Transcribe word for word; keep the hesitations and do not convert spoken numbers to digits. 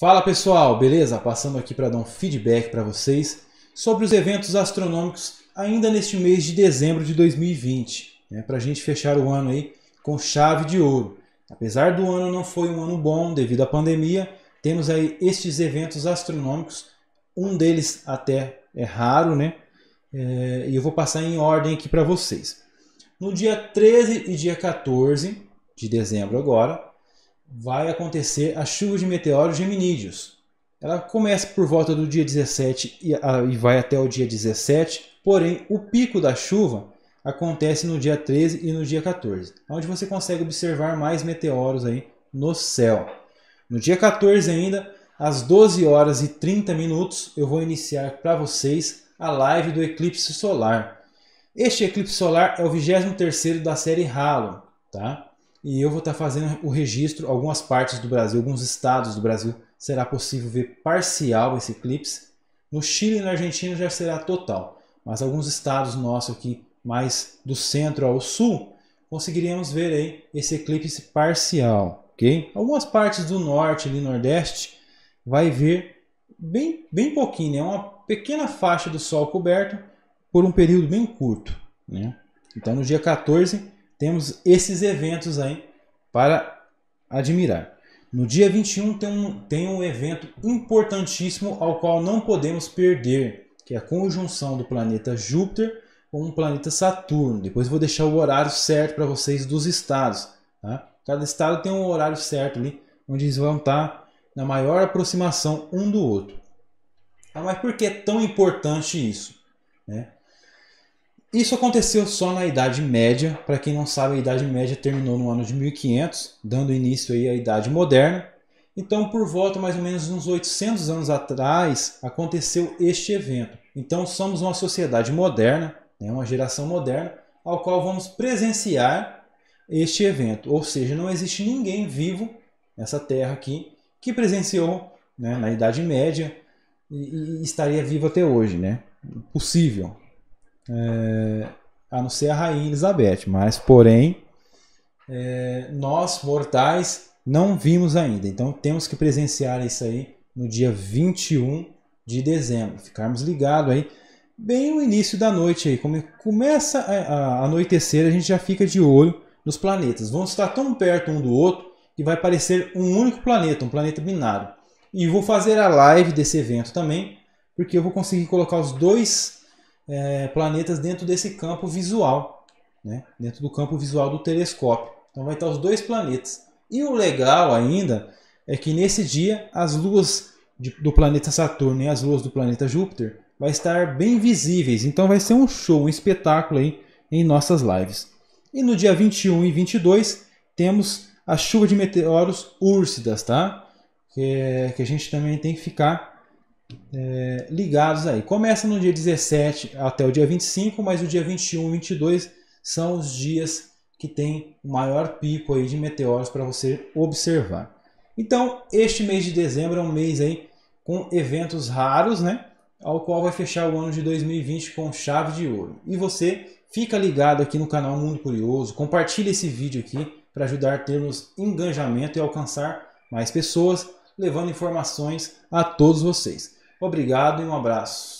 Fala pessoal, beleza? Passando aqui para dar um feedback para vocês sobre os eventos astronômicos ainda neste mês de dezembro de dois mil e vinte, né? Para a gente fechar o ano aí com chave de ouro. Apesar do ano não foi um ano bom devido à pandemia, temos aí estes eventos astronômicos, um deles até é raro, né? É, e eu vou passar em ordem aqui para vocês. No dia treze e dia quatorze de dezembro agora, vai acontecer a chuva de meteoros geminídeos. Ela começa por volta do dia dezessete e, a, e vai até o dia dezessete, porém o pico da chuva acontece no dia treze e no dia quatorze, onde você consegue observar mais meteoros aí no céu. No dia quatorze ainda, às doze horas e trinta minutos, eu vou iniciar para vocês a live do eclipse solar. Este eclipse solar é o vigésimo terceiro da série Halo, tá? E eu vou estar fazendo o registro, algumas partes do Brasil, alguns estados do Brasil, será possível ver parcial esse eclipse. No Chile e na Argentina já será total, mas alguns estados nossos aqui, mais do centro ao sul, conseguiríamos ver aí esse eclipse parcial, ok? Algumas partes do norte e nordeste vai ver bem, bem pouquinho, é, né? Uma pequena faixa do sol coberto por um período bem curto, né? Então no dia quatorze... temos esses eventos aí para admirar. No dia vinte e um tem um, tem um evento importantíssimo ao qual não podemos perder, que é a conjunção do planeta Júpiter com o planeta Saturno. Depois eu vou deixar o horário certo para vocês dos estados, tá? Cada estado tem um horário certo ali, onde eles vão estar na maior aproximação um do outro. Ah, mas por que é tão importante isso, né? Isso aconteceu só na Idade Média. Para quem não sabe, a Idade Média terminou no ano de mil e quinhentos, dando início aí à Idade Moderna. Então, por volta mais ou menos uns oitocentos anos atrás, aconteceu este evento. Então, somos uma sociedade moderna, né, uma geração moderna, ao qual vamos presenciar este evento. Ou seja, não existe ninguém vivo nessa terra aqui que presenciou, né, na Idade Média e, e estaria vivo até hoje, né? Possível. É, a não ser a rainha Elizabeth, mas porém é, nós mortais não vimos ainda, então temos que presenciar isso aí no dia vinte e um de dezembro, ficarmos ligados aí, bem no início da noite aí, como começa a, a anoitecer, a gente já fica de olho nos planetas, vão estar tão perto um do outro que vai parecer um único planeta, um planeta binário. E vou fazer a live desse evento também, porque eu vou conseguir colocar os dois É, planetas dentro desse campo visual, né? Dentro do campo visual do telescópio. Então vai estar os dois planetas. E o legal ainda é que nesse dia as luas de, do planeta Saturno e as luas do planeta Júpiter vai estar bem visíveis. Então vai ser um show, um espetáculo aí em nossas lives. E no dia vinte e um e vinte e dois temos a chuva de meteoros úrsidas, tá? Que, é, que a gente também tem que ficar É, ligados aí. Começa no dia dezessete até o dia vinte e cinco, mas o dia vinte e um e vinte e dois são os dias que tem o maior pico aí de meteoros para você observar. Então, este mês de dezembro é um mês aí com eventos raros, né? Ao qual vai fechar o ano de dois mil e vinte com chave de ouro. E você fica ligado aqui no canal Mundo Curioso, compartilha esse vídeo aqui para ajudar a termos engajamento e alcançar mais pessoas, levando informações a todos vocês. Obrigado e um abraço.